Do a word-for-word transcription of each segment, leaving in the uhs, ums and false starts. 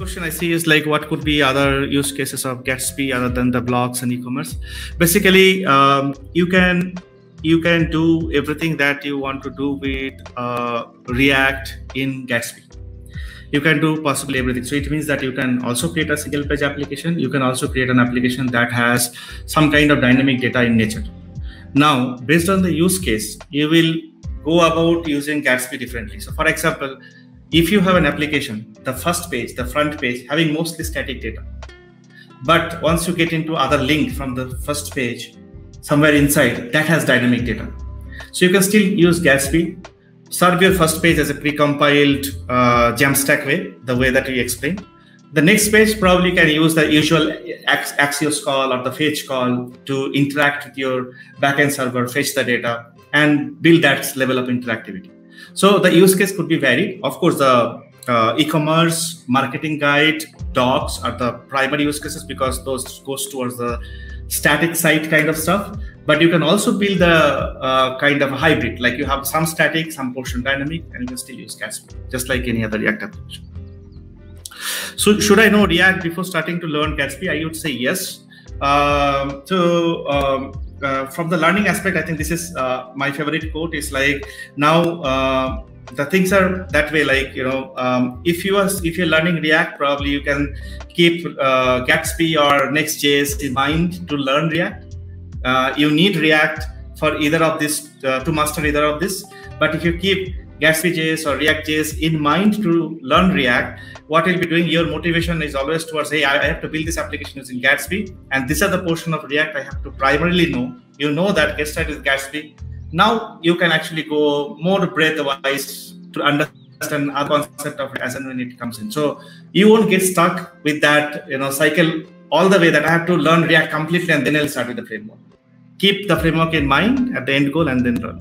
question I see is like, what could be other use cases of Gatsby other than the blogs and e-commerce? Basically, um, you can you can do everything that you want to do with uh, React in Gatsby. You can do possibly everything. So it means that you can also create a single page application. You can also create an application that has some kind of dynamic data in nature. Now, based on the use case, you will go about using Gatsby differently. So for example, if you have an application, the first page, the front page, having mostly static data. But once you get into other link from the first page, somewhere inside, that has dynamic data. So you can still use Gatsby. Serve your first page as a precompiled uh, Jamstack way, the way that we explained. The next page probably can use the usual Ax Axios call or the fetch call to interact with your backend server, fetch the data, and build that level of interactivity. So the use case could be varied. Of course, the uh, e-commerce, marketing guide, Docz are the primary use cases because those goes towards the static site kind of stuff. But you can also build a uh, kind of a hybrid, like you have some static, some portion dynamic, and you can still use Gatsby, just like any other React application. So should I know React before starting to learn Gatsby? I would say yes. Um, so um, uh, from the learning aspect, I think this is uh, my favorite quote is like, now uh, the things are that way, like, you know, um, if, you are, if you're learning React, probably you can keep uh, Gatsby or Next.js in mind to learn React. Uh, you need React for either of this uh, to master either of this. But if you keep Gatsby.js or React.js in mind to learn React, what you'll be doing, your motivation is always towards, hey, I have to build this application using Gatsby, and these are the portion of React I have to primarily know. You know that get started with Gatsby. Now you can actually go more breadth-wise to understand other concept of it as and when it comes in. So you won't get stuck with that, you know, cycle all the way that I have to learn React completely and then I'll start with the framework. Keep the framework in mind at the end goal and then learn.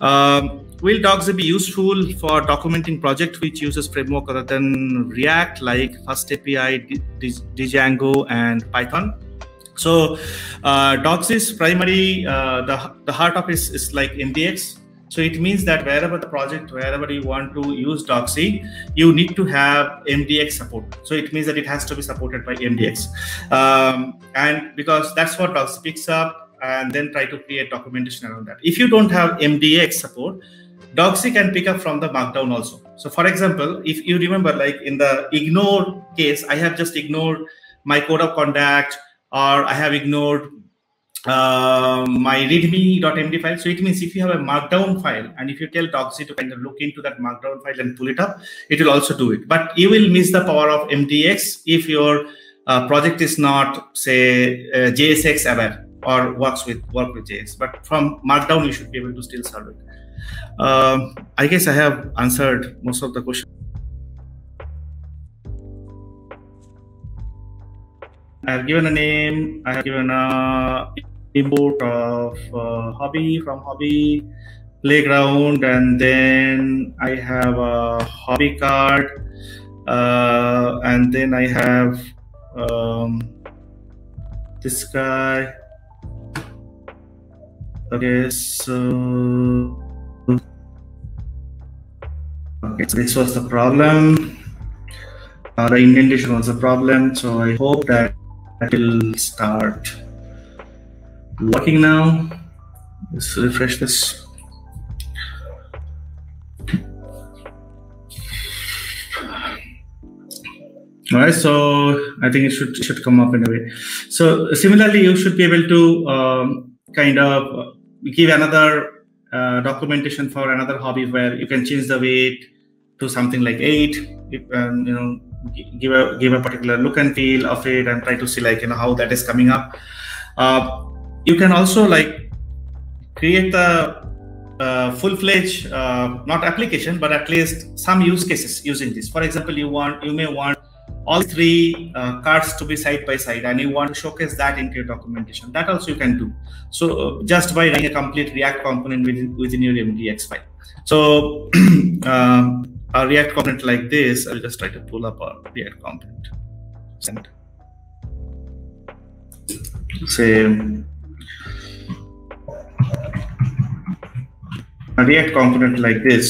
Um, will Docz be useful for documenting project which uses framework other than React, like FastAPI, Django, and Python? So uh, Docz's primary, uh, the, the heart of it is, is like M D X. So it means that wherever the project, wherever you want to use Docz, you need to have M D X support. So it means that it has to be supported by M D X. Um, and because that's what Docz picks up and then try to create documentation around that. If you don't have M D X support, Docz can pick up from the Markdown also. So for example, if you remember, like in the ignore case, I have just ignored my code of conduct, or I have ignored Uh, my readme.md file. So it means if you have a markdown file and if you tell Docz to kind of look into that markdown file and pull it up, it will also do it. But you will miss the power of M D X if your uh, project is not, say, uh, J S X aware or works with work with J S. But from markdown, you should be able to still solve it. Um, I guess I have answered most of the questions. I have given a name. I have given a import of uh, hobby from hobby playground, and then I have a hobby card, uh, and then I have um, this guy. Okay, so okay, so this was the problem. Uh, the indentation was a problem, so I hope that that will start working now. Let's refresh this. All right, so I think it should should come up in a way. So similarly, you should be able to um, kind of give another uh, documentation for another hobby where you can change the weight to something like eight. If, um, you know. Give a give a particular look and feel of it, and try to see like you know how that is coming up. Uh, you can also like create the uh, full-fledged uh, not application, but at least some use cases using this. For example, you want you may want all three uh, cards to be side by side, and you want to showcase that into your documentation. That also you can do. So uh, just by writing a complete React component within within your M D X file. So. um, A React component like this, I'll just try to pull up a React component. Send. Say a React component like this.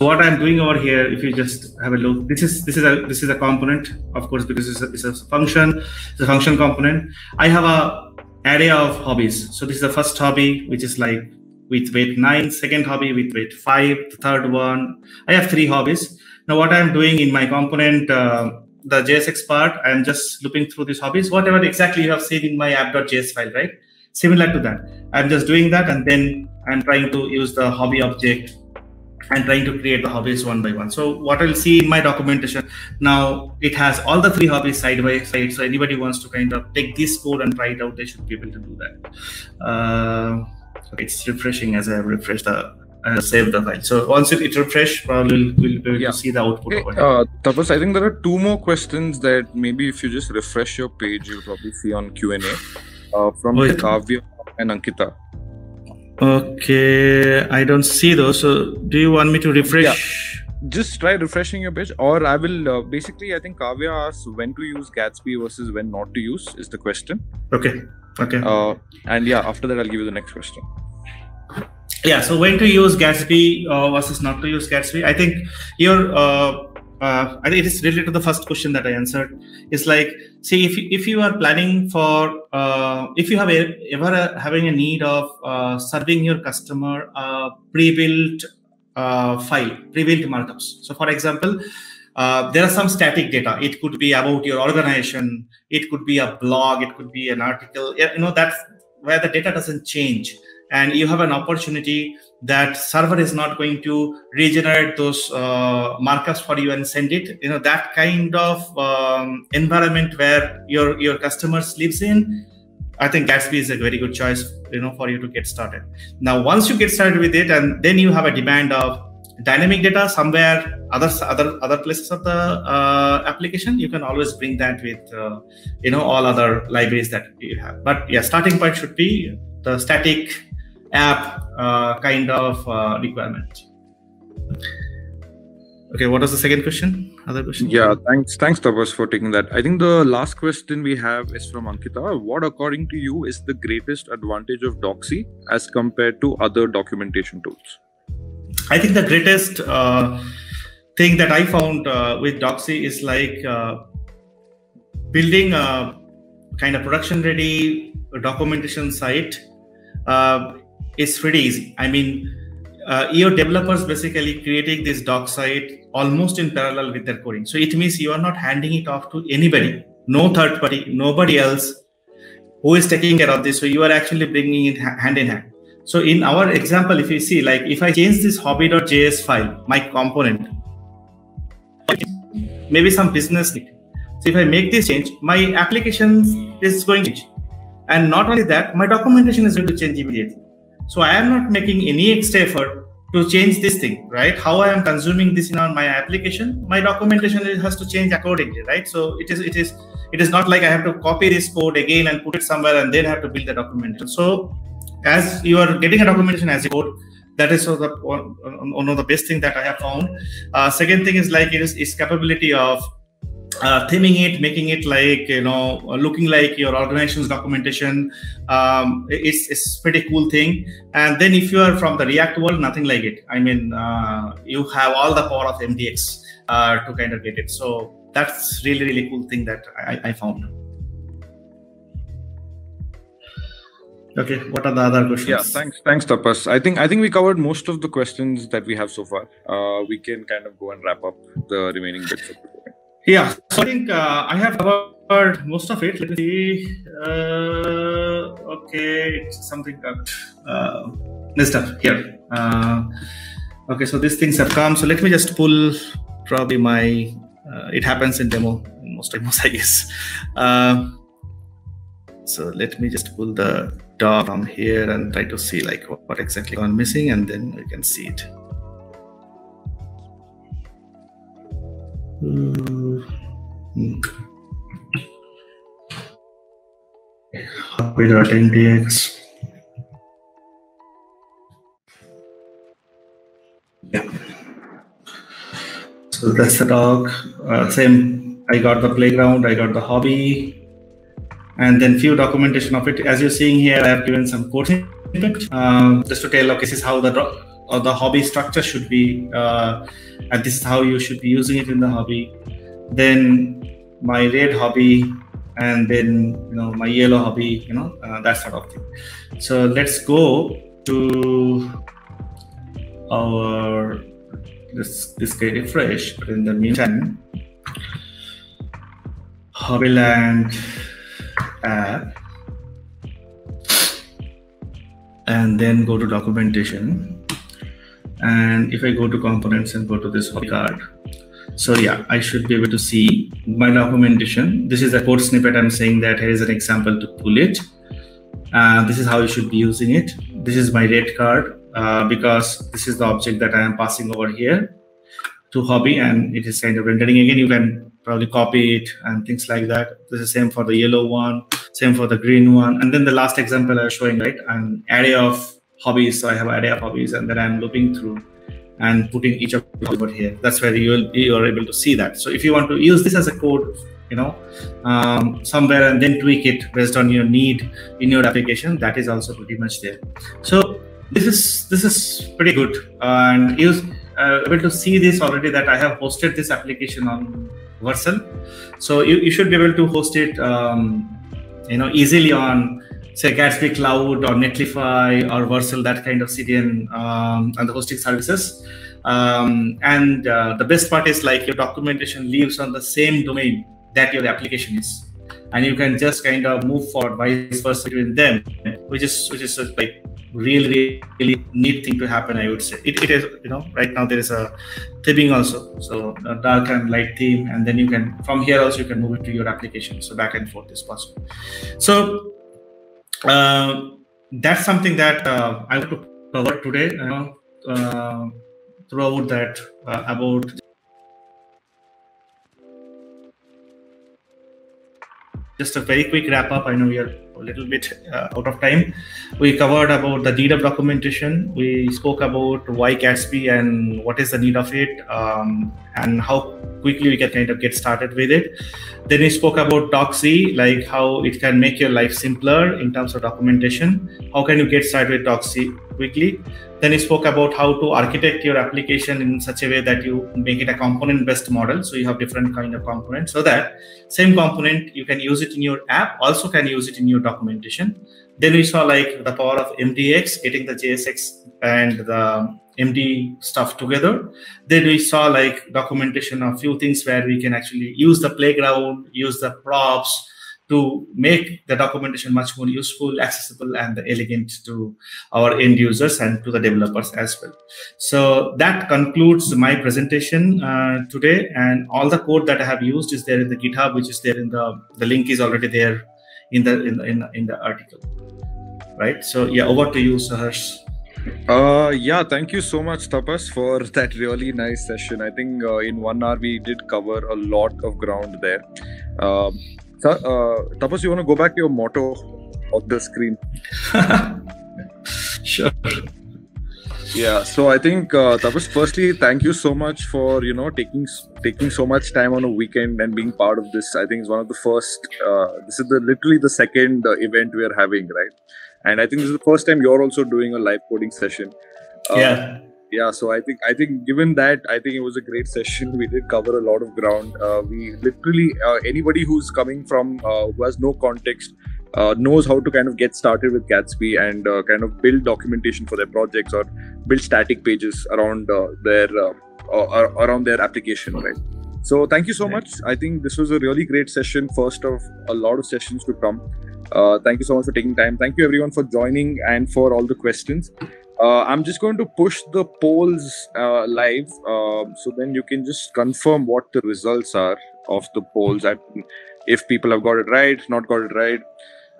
So what I'm doing over here, if you just have a look, this is this is a this is a component, of course, because it's a, it's a function, it's a function component. I have a array of hobbies. So this is the first hobby, which is like with weight nine, second hobby with weight five, the third one. I have three hobbies. Now what I'm doing in my component, uh, the J S X part, I'm just looping through these hobbies, whatever exactly you have seen in my app.js file, right? Similar to that, I'm just doing that, and then I'm trying to use the hobby object and trying to create the hobbies one by one. So what I'll see in my documentation now, it has all the three hobbies side by side. So anybody wants to kind of take this code and try it out, they should be able to do that. Uh, it's refreshing as I refresh the uh, save the file. So once it, it refresh, probably we'll, we'll be able yeah. to see the output. Okay. Uh, Tapas, I think there are two more questions that maybe if you just refresh your page, you'll probably see on Q and A uh, from oh, Kavya and Ankita. Okay, I don't see those. So do you want me to refresh? Yeah. Just try refreshing your page, or I will uh, basically, I think Kavya asks when to use Gatsby versus when not to use is the question. Okay. Okay. Uh, and yeah, after that, I'll give you the next question. Yeah. So when to use Gatsby uh, versus not to use Gatsby? I think your uh, uh, I think it is related to the first question that I answered. It's like, see, if you, if you are planning for uh, if you have a, ever a, having a need of uh, serving your customer a pre-built uh, file, pre-built markups. So for example, uh, there are some static data. It could be about your organization. It could be a blog. It could be an article. You know, that's where the data doesn't change. And you have an opportunity that server is not going to regenerate those uh, markups for you and send it. You know, that kind of um, environment where your your customers lives in, I think Gatsby is a very good choice, you know, for you to get started. Now, once you get started with it, and then you have a demand of dynamic data somewhere, other other other places of the uh, application, you can always bring that with, uh, you know, all other libraries that you have. But yeah, starting point should be the static app uh, kind of uh, requirement. Okay, what was the second question? Other question? Yeah, thanks, thanks Tapas for taking that. I think the last question we have is from Ankita. What, according to you, is the greatest advantage of Doxy as compared to other documentation tools? I think the greatest uh, thing that I found uh, with Doxy is like uh, building a kind of production-ready documentation site. Uh, It's pretty easy. I mean, uh, your developers basically creating this doc site almost in parallel with their coding. So it means you are not handing it off to anybody, no third party, nobody else who is taking care of this. So you are actually bringing it hand in hand. So in our example, if you see, like if I change this hobby.js file, my component, maybe some business need. So if I make this change, my application is going to change. And not only that, my documentation is going to change immediately. So I am not making any extra effort to change this thing, right? How I am consuming this in on my application, my documentation has to change accordingly, right? So it is, it is, it is not like I have to copy this code again and put it somewhere and then have to build the documentation. So as you are getting a documentation as a code, that is sort of one of the best thing that I have found. Uh, second thing is like it is its capability of Uh, theming it, making it like, you know, looking like your organization's documentation. Um, it's it's pretty cool thing. And then if you are from the React world, nothing like it. I mean, uh, you have all the power of M D X uh, to kind of get it. So that's really, really cool thing that I, I found. Okay, what are the other questions? Yeah, thanks, thanks Tapas. I think I think we covered most of the questions that we have so far. Uh, we can kind of go and wrap up the remaining bits of the program. Yeah, so I think uh, I have covered most of it. Let me see. Uh, okay, it's something got uh, messed up here. Uh, okay, so these things have come. So let me just pull probably my. Uh, it happens in demo most demos, I guess. Uh, so let me just pull the doc from here and try to see like what, what exactly gone missing, and then we can see it. Hmm. hobby.mdx. Yeah. So that's the doc. Uh, same. I got the playground. I got the hobby, and then few documentation of it. As you're seeing here, I have given some code snippet um, just to tell. Okay, this is how the or the hobby structure should be, uh, and this is how you should be using it in the hobby. Then my red hobby, and then you know my yellow hobby, you know uh, that sort of thing. So let's go to our this this guy refresh. But in the meantime, Hobbyland app, and then go to documentation. And if I go to components and go to this hobby card, so yeah, I should be able to see my documentation. This is a code snippet. I'm saying that here is an example to pull it. Uh, this is how you should be using it. This is my red card uh, because this is the object that I am passing over here to hobby, and it is kind of rendering. Again, you can probably copy it and things like that. This is same for the yellow one, same for the green one. And then the last example I was showing, right, an array of hobbies. So I have an array of hobbies, and then I'm looping through and putting each of them over here. That's where you will, you are able to see that. So if you want to use this as a code, you know, um, somewhere and then tweak it based on your need in your application, that is also pretty much there. So this is this is pretty good, uh, and you are uh, able to see this already that I have hosted this application on Vercel. So you, you should be able to host it, um, you know, easily on, say, Gatsby Cloud or Netlify or Vercel, that kind of C D N um, and the hosting services. Um, and uh, the best part is like your documentation lives on the same domain that your application is, and you can just kind of move forward vice versa between them, which is which is like really really neat thing to happen. I would say it, it is, you know, right now there is a theming also, so a dark and light theme, and then you can from here also you can move it to your application, so back and forth is possible. So uh, that's something that uh, I want to cover today, you know, uh, throughout that uh, about just a very quick wrap up. I know we are a little bit uh, out of time. We covered about the need of documentation. We spoke about why Gatsby and what is the need of it, um, and how quickly we can kind of get started with it. Then we spoke about Docz, like how it can make your life simpler in terms of documentation. How can you get started with Docz quickly? Then we spoke about how to architect your application in such a way that you make it a component-based model. So you have different kind of components, so that same component, you can use it in your app, also can use it in your documentation. Then we saw like the power of M D X, getting the J S X and the M D stuff together. Then we saw like documentation of few things where we can actually use the playground, use the props, to make the documentation much more useful, accessible, and elegant to our end users and to the developers as well. So that concludes my presentation uh, today. And all the code that I have used is there in the GitHub, which is there in the, the link is already there in the, in, in, in the article, right? So yeah, over to you, Sahir. Uh, yeah, thank you so much, Tapas, for that really nice session. I think uh, in one hour, we did cover a lot of ground there. Um, Uh, Tapas, you want to go back to your motto of the screen? Sure. Yeah. So I think uh, Tapas, firstly, thank you so much for you know taking taking so much time on a weekend and being part of this. I think it's one of the first. Uh, this is the literally the second uh, event we are having, right? And I think this is the first time you're also doing a live coding session. Uh, yeah. Yeah, so I think I think given that, I think it was a great session. We did cover a lot of ground. Uh, we literally uh, anybody who's coming from uh, who has no context uh, knows how to kind of get started with Gatsby and uh, kind of build documentation for their projects or build static pages around uh, their uh, uh, around their application, right? So thank you so much. I think this was a really great session, first of a lot of sessions to come. Uh, thank you so much for taking time. Thank you everyone for joining and for all the questions. Uh, I'm just going to push the polls uh, live, uh, so then you can just confirm what the results are of the polls. I, if people have got it right, not got it right,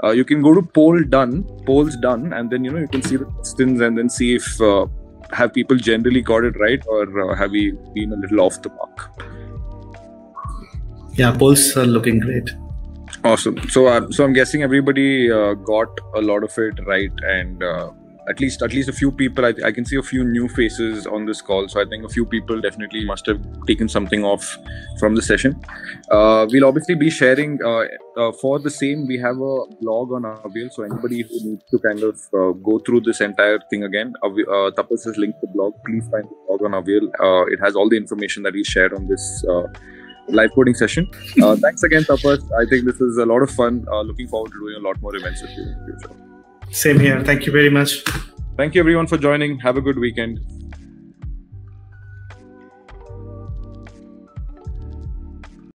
uh, you can go to poll done, polls done, and then you know you can see the questions and then see if uh, have people generally got it right or uh, have we been a little off the mark. Yeah, polls are looking great. Awesome. So, uh, so I'm guessing everybody uh, got a lot of it right and. Uh, at least at least a few people. I, I can see a few new faces on this call, so I think a few people definitely must have taken something off from the session. Uh, we'll obviously be sharing uh, uh, for the same. We have a blog on Aviyel, so anybody who needs to kind of uh, go through this entire thing again, uh, uh, Tapas has linked the blog. Please find the blog on Aviyel. Uh, it has all the information that he shared on this uh, live coding session. Uh, thanks again, Tapas. I think this is a lot of fun. Uh, looking forward to doing a lot more events with you in the future. Same here. Thank you very much. Thank you everyone for joining. Have a good weekend.